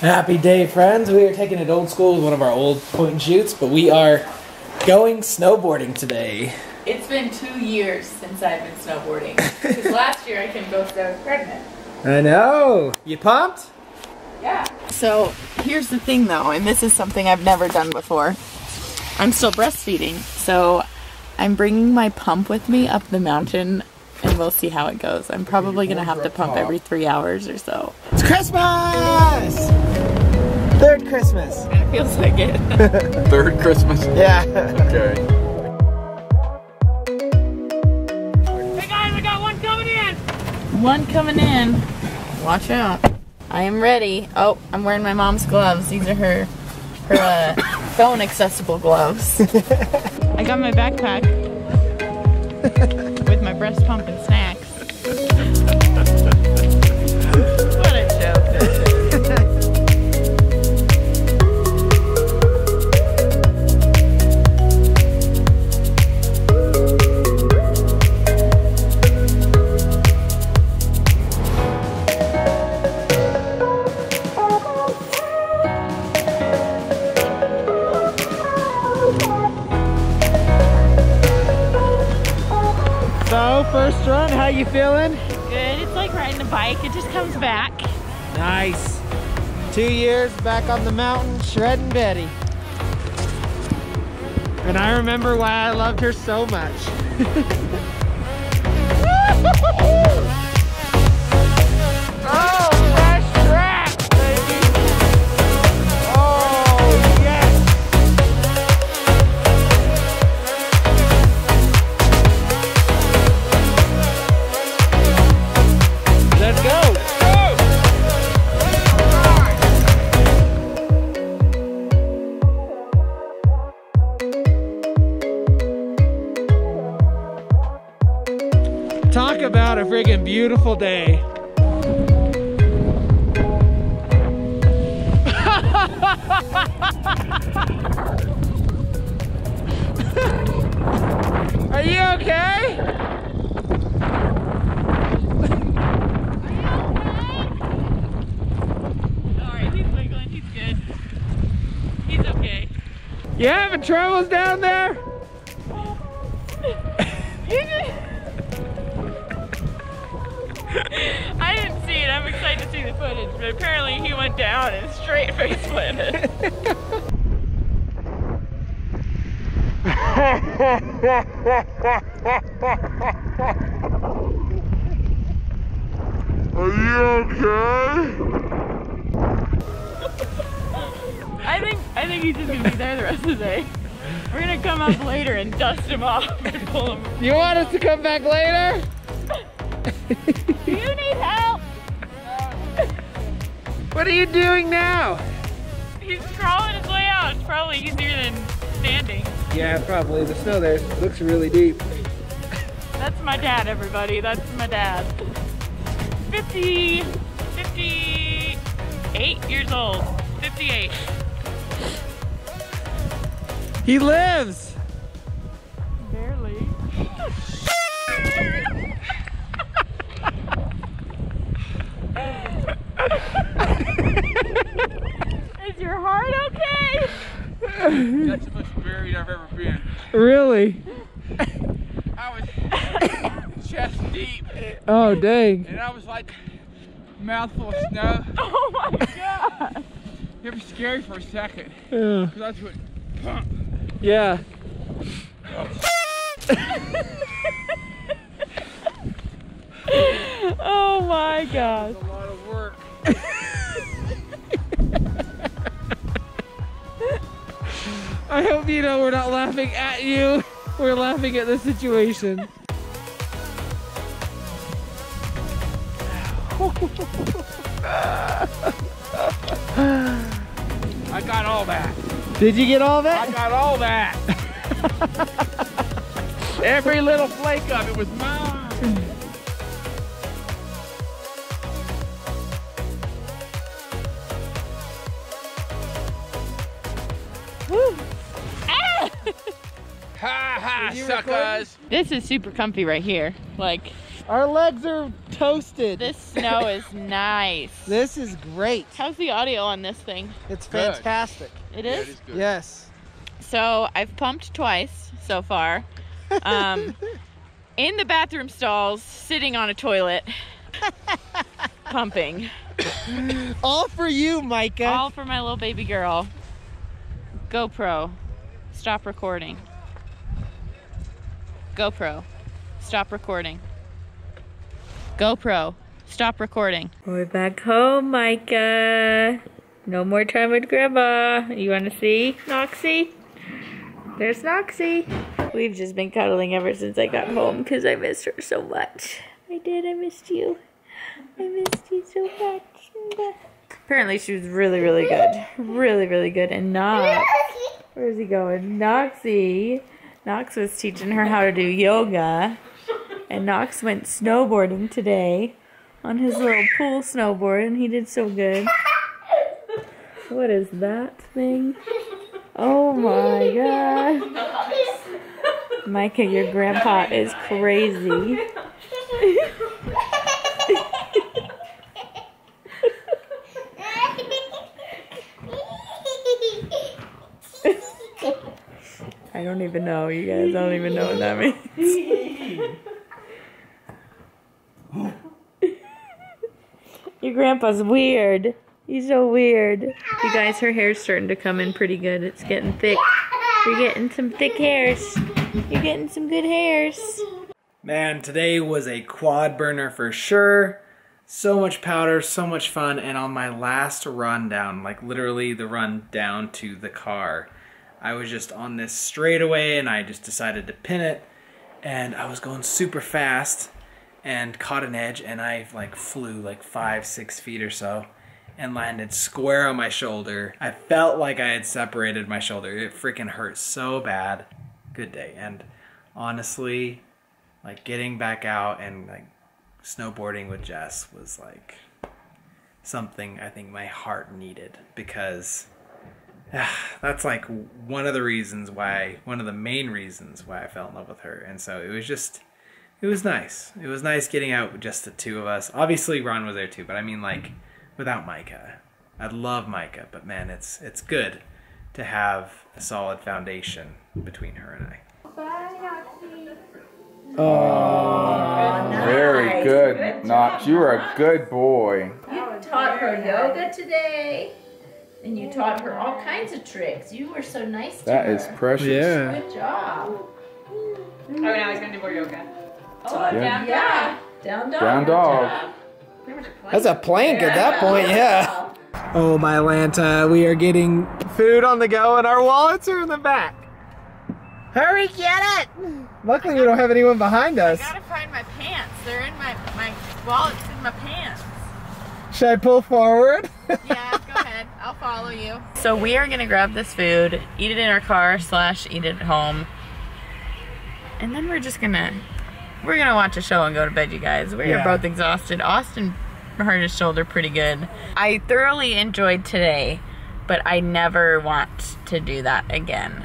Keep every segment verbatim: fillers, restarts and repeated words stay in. Happy day, friends. We are taking it old school with one of our old point and shoots, but we are going snowboarding today. It's been two years since I've been snowboarding. Because last year I couldn't go because I was pregnant. I know. You pumped? Yeah. So here's the thing though, and this is something I've never done before. I'm still breastfeeding, so I'm bringing my pump with me up the mountain and we'll see how it goes. I'm probably gonna have to pump every three hours or so. It's Christmas! Third Christmas. It feels like it. Third Christmas? Yeah. Okay. Hey guys, I got one coming in! One coming in. Watch out. I am ready. Oh, I'm wearing my mom's gloves. These are her, her uh, phone accessible gloves. I got my backpack with my breast pump and snacks. What a joke this is. First run, how you feeling? Good, it's like riding a bike, it just comes back. Nice. Two years back on the mountain, shredding Betty. And I remember why I loved her so much. Oh! About a friggin' beautiful day. Are you okay? Are you okay? Alright, he's wiggling, he's good. He's okay. You having troubles down there? I didn't see it. I'm excited to see the footage, but apparently he went down and straight face planted. Are you okay? I think I think he's just gonna be there the rest of the day. We're gonna come up later and dust him off and pull him. You want us to come back later? Do you need help? What are you doing now? He's crawling his way out. It's probably easier than standing. Yeah, probably. The snow there looks really deep. That's my dad, everybody. That's my dad. fifty, fifty-eight years old. fifty-eight. He lives. Barely. Is your heart okay? That's the most buried I've ever been. Really? I was chest deep. Oh, dang. And I was like a mouthful of snow. Oh my god. It was scary for a second. Yeah. Because I just went pump. Yeah. Oh my god. That was a lot of work. I hope you know we're not laughing at you. We're laughing at the situation. I got all that. Did you get all that? I got all that. Every little flake of it was mine. Ha ha, suckers! This is super comfy right here. Like, our legs are toasted. This snow is nice. This is great. How's the audio on this thing? It's good. Fantastic. It is? Yeah, it is good. Yes. So I've pumped twice so far. Um, in the bathroom stalls, sitting on a toilet, pumping. All for you, Micah. All for my little baby girl. GoPro, stop recording. GoPro, stop recording. GoPro, stop recording. We're back home, Micah. No more time with Grandma. You wanna see Noxie? There's Noxie. We've just been cuddling ever since I got home because I missed her so much. I did, I missed you. I missed you so much. Apparently she was really, really good. Really, really good. And Knox, where's he going? Noxie. Knox was teaching her how to do yoga. And Knox went snowboarding today on his little pool snowboard, and he did so good. What is that thing? Oh my God. Micah, your grandpa is crazy. I don't even know, you guys, I don't even know what that means. Your grandpa's weird. He's so weird. You guys, her hair's starting to come in pretty good. It's getting thick. You're getting some thick hairs. You're getting some good hairs. Man, today was a quad burner for sure. So much powder, so much fun, and on my last run down, like literally the run down to the car, I was just on this straightaway and I just decided to pin it, and I was going super fast and caught an edge, and I like flew like five, six feet or so and landed square on my shoulder. I felt like I had separated my shoulder. It freaking hurt so bad. Good day. And honestly, like getting back out and like snowboarding with Jess was like something I think my heart needed, because that's like one of the reasons why, one of the main reasons why I fell in love with her. And so it was just, it was nice. It was nice getting out with just the two of us. Obviously Ron was there too, but I mean like without Micah. I love Micah, but man, it's it's good to have a solid foundation between her and I. Bye, Noxie. Oh, nice. Very good, good Nox. You were a good boy. You taught her yoga today. And you taught her all kinds of tricks. You were so nice to that her. That is precious. Yeah. Good job. Oh, now he's going to do more yoga. Oh, yeah. Down, yeah. Down dog. Down dog. Good job. That's a plank at that point, yeah. Oh, my Lanta, we are getting food on the go, and our wallets are in the back. Hurry, get it! Luckily, gotta, we don't have anyone behind us. I gotta find my pants. They're in my, my wallet's in my pants. Should I pull forward? Yeah. I'll follow you. So we are gonna grab this food, eat it in our car slash eat it at home, and then we're just gonna we're gonna watch a show and go to bed, you guys. We're yeah. both exhausted. Austin hurt his shoulder pretty good. I thoroughly enjoyed today, but I never want to do that again.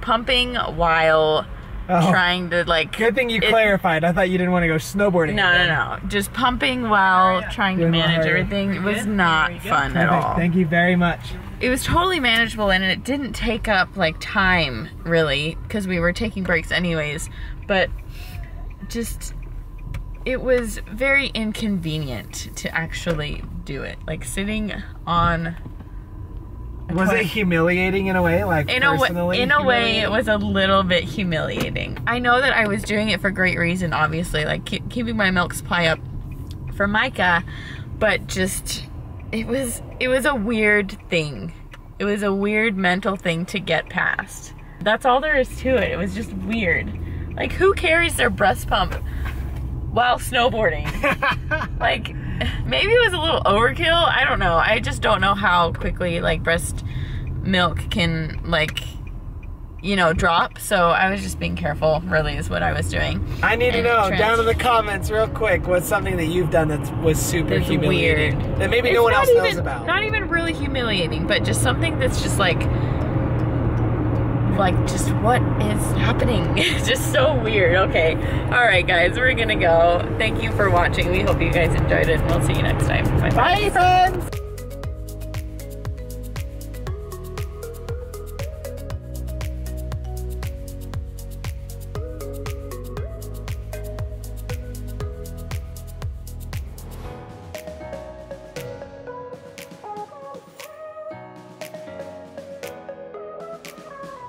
Pumping while oh. trying to like. Good thing you it, clarified. I thought you didn't want to go snowboarding. No, again. no, no. Just pumping while oh, yeah. trying Doing to manage everything. It was not fun Perfect. at all. Thank you very much. It was totally manageable, and it didn't take up like time really, because we were taking breaks anyways. But just, it was very inconvenient to actually do it. Like sitting on. Was it humiliating in a way? Like in a way, in a way, it was a little bit humiliating. I know that I was doing it for great reason, obviously, like keep, keeping my milk supply up for Micah, but just it was it was a weird thing. It was a weird mental thing to get past. That's all there is to it. It was just weird. Like who carries their breast pump while snowboarding? Like. Maybe it was a little overkill. I don't know. I just don't know how quickly like breast milk can like, you know, drop. So I was just being careful really is what I was doing. I need and to know down in the comments real quick what's something that you've done that was super it's humiliating. Weird. That maybe it's no one else even, knows about. Not even really humiliating, but just something that's just like like, just what is happening? It's just so weird. Okay. All right, guys, we're gonna go. Thank you for watching. We hope you guys enjoyed it, and we'll see you next time. Bye, bye, friends.